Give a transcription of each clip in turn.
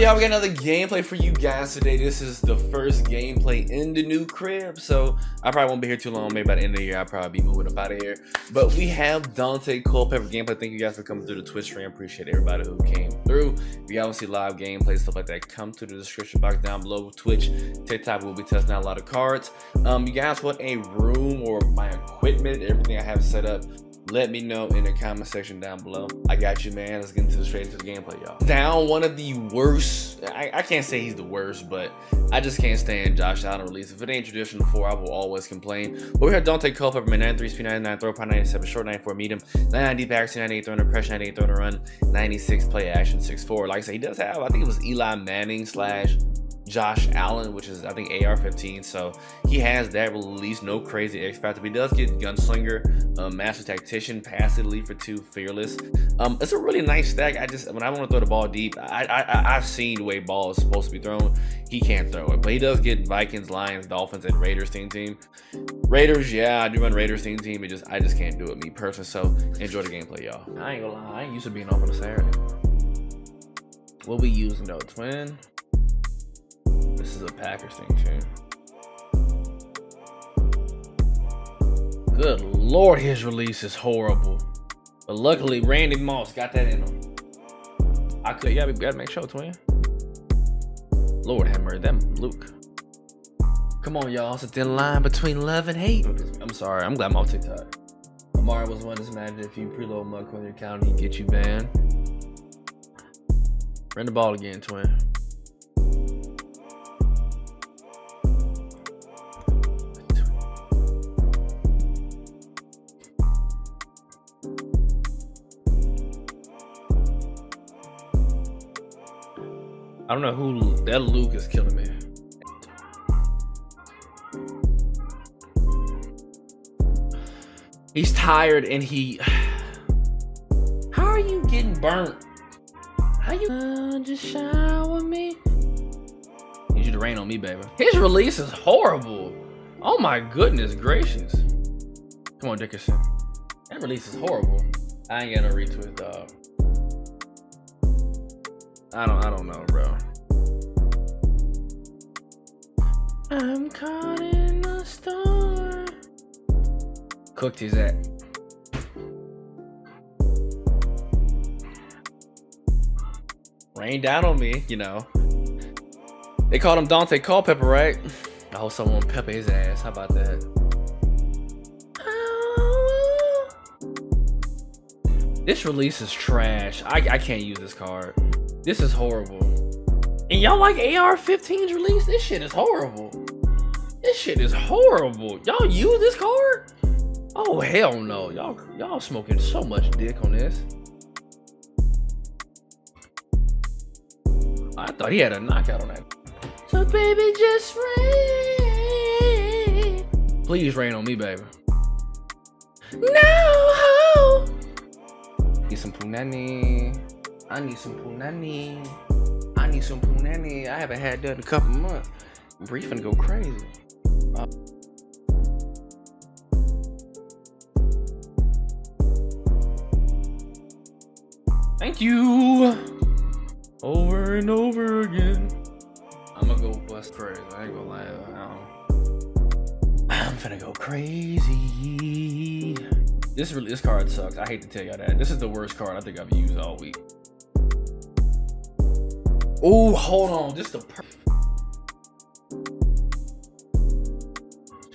Yeah, we got another gameplay for you guys today. This is the first gameplay in the new crib, so I probably won't be here too long. Maybe by the end of the year, I'll probably be moving up out of here. But we have Dante Culpepper gameplay. Thank you guys for coming through the Twitch stream. Appreciate everybody who came through. If you guys want to see live gameplay, stuff like that, come to the description box down below. Twitch, TikTok, we'll be testing out a lot of cards. You guys want a room or my equipment, everything I have set up, let me know in the comment section down below. I got you, man. Let's get into straight into the gameplay, y'all. Down one of the worst, I can't say he's the worst, but I just can't stand Josh Allen release. If it ain't traditional four, I will always complain. But we have Dante Culpepper, 93 speed, 99 throw, power, 97 short, 94 medium, 99 deep accuracy, 98 throw under pressure, 98 throw under run, 96 play action, 6'4". Like I said, he does have, I think it was Eli Manning / Josh Allen, which is I think AR-15, so he has that release. No crazy X factor. But he does get Gunslinger, Master Tactician, Pass Elite for 2, Fearless. It's a really nice stack. I just, when I want to throw the ball deep, I've seen the way ball is supposed to be thrown. He can't throw it, but he does get Vikings, Lions, Dolphins, and Raiders team. Raiders, yeah, I do run Raiders team. It just, I just can't do it, me personally. So enjoy the gameplay, y'all. I ain't gonna lie, I ain't used to being off on a Saturday. What we using though, twin? This is a Packers thing too. Good Lord, his release is horrible. But luckily, Randy Moss got that in him. I could, yeah, we gotta make sure, twin. Lord have mercy, that Luke. Come on, y'all. It's a thin line between love and hate. I'm sorry. I'm glad I'm off TikTok. Amari was one that's mad that if you preload muck on your account, he get you banned. Run the ball again, twin. I don't know who, that Luke is killing me. He's tired and he, how are you getting burnt? How you, just shower me? Need you to rain on me, baby. His release is horrible. Oh my goodness gracious. Come on, Dickerson. That release is horrible. I ain't got no retweet, dog. I don't know, bro. I'm caught in the storm. Cooked his ass. Rained down on me, you know. They called him Dante Culpepper, right? I hope someone pepper his ass. How about that? This release is trash. I can't use this card. This is horrible. And y'all like AR-15's release? This shit is horrible. This shit is horrible. Y'all use this card? Oh hell no. Y'all smoking so much dick on this. I thought he had a knockout on that. So baby, just rain. Please rain on me, baby. No. Get some punani. I need some punani. I need some punani. I haven't had that in a couple months. Bree finna go crazy. Thank you. Over and over again. I'm gonna go bust crazy. I ain't gonna lie. I'm finna go crazy. This card sucks. I hate to tell y'all that. This is the worst card I think I've used all week. Oh, hold on. This is the perfect.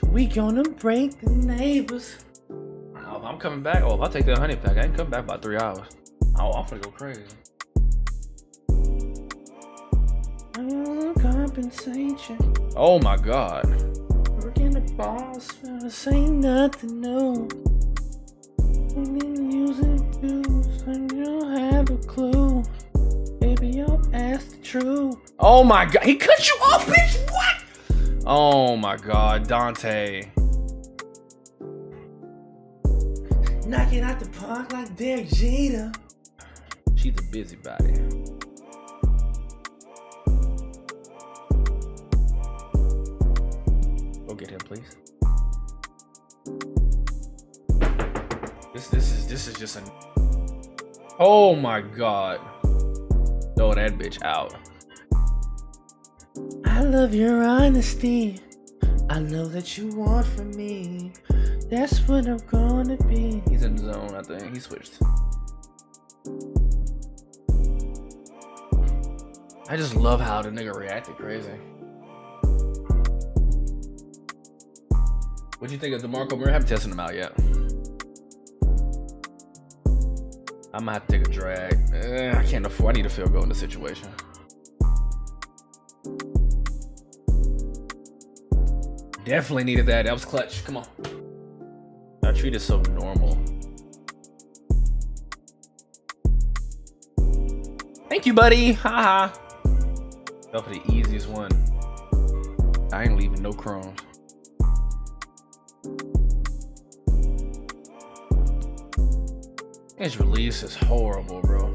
We gonna break the neighbors. Oh, if I'm coming back. Oh, if I take that honey pack, I ain't coming back by 3 hours. Oh, I'm gonna go crazy. I'll compensate you. Oh my God. We're getting a boss. This ain't nothing new. We need using views. I don't have a clue. Baby, your ass the truth. Oh my God, he cut you off, bitch. What? Oh my God, Dante. Knocking out the park like Derek Jeter. She's a busybody. Go get him, please. This is just a. Oh my God. Throw that bitch out. I love your honesty. I know that you want from me. That's what I'm gonna be. He's in the zone, I think. He switched. I just love how the nigga reacted crazy. What'd you think of DeMarco Murray? I haven't tested him out yet. I'm gonna have to take a drag. I can't afford, I need a field goal in this situation. Definitely needed that. That was clutch. Come on. I treat it so normal. Thank you, buddy. Haha. Go for the easiest one. I ain't leaving no crumbs. His release is horrible, bro.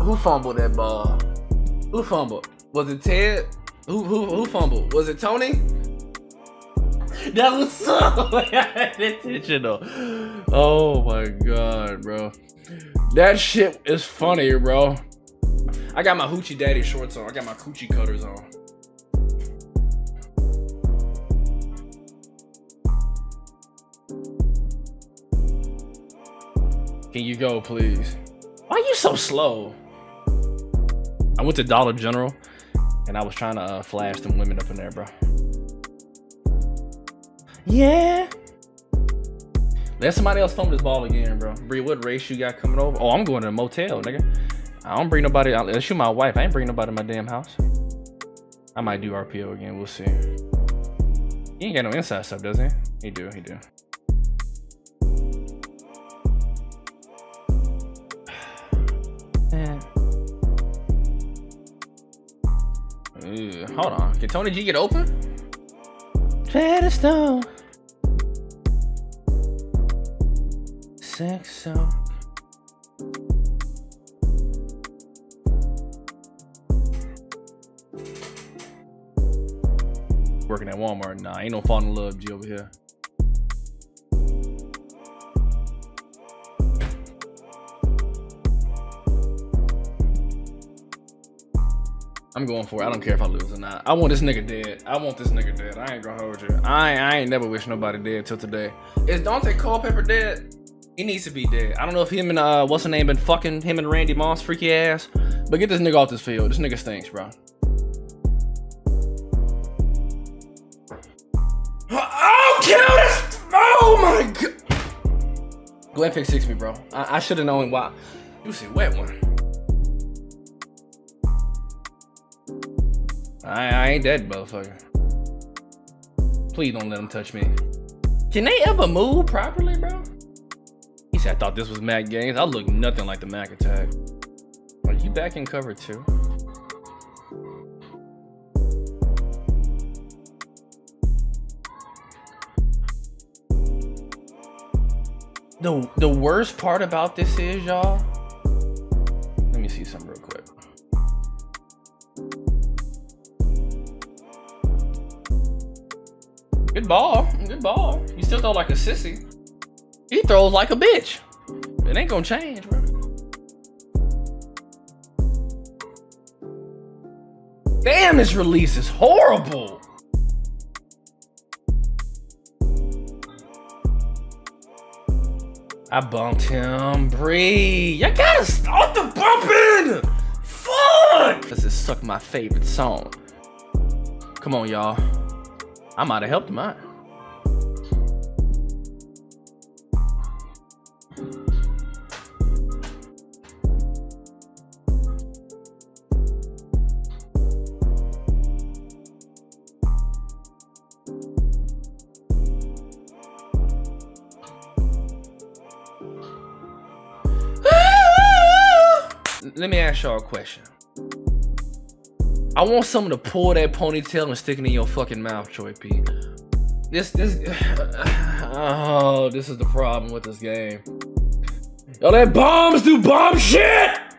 Who fumbled that ball? Who fumbled? Was it Ted? Who fumbled? Was it Tony? That was so intentional. Oh my god, bro. That shit is funny, bro. I got my hoochie daddy shorts on. I got my coochie cutters on. Can you go, please? Why are you so slow? I went to Dollar General and I was trying to flash them women up in there, bro. Yeah. Let somebody else thumb this ball again, bro. Bree, what race you got coming over? Oh, I'm going to a motel, nigga. I don't bring nobody out. That's you, my wife. I ain't bring nobody to my damn house. I might do RPO again. We'll see. He ain't got no inside stuff, does he? He do. He do. Man. Ew, hold on. Can Tony G get open? Pedestal. Sex so. Working at Walmart. Nah, ain't no falling in love, G, over here. I'm going for it. I don't care if I lose or not. I want this nigga dead. I want this nigga dead. I ain't gonna hold you. I ain't never wish nobody dead till today. Is Dante Culpepper dead? He needs to be dead. I don't know if him and what's her name been fucking, him and Randy Moss freaky ass, but get this nigga off this field. This nigga stinks, bro. Oh, kill this! Oh my god! Glenn pick six me, bro. I should have known why. You see wet one. I ain't that motherfucker. Please don't let him touch me. Can they ever move properly, bro? He said, I thought this was Mac Gaines. I look nothing like the Mac Attack. Are you back in cover too? The worst part about this is, y'all. Let me see something real quick. Good ball, good ball. You still throw like a sissy. He throws like a bitch. It ain't gonna change, bro. Damn, this release is horrible. I bumped him, Bree. You gotta stop the bumping. Fuck. This is Suck My Favorite Song. Come on, y'all. I might have helped him out. Let me ask y'all a question. I want someone to pull that ponytail and stick it in your fucking mouth, Troy P. This is the problem with this game. Yo, let bombs do bomb shit!